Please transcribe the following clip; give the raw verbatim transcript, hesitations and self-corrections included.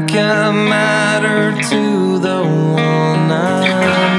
like I matter to the one I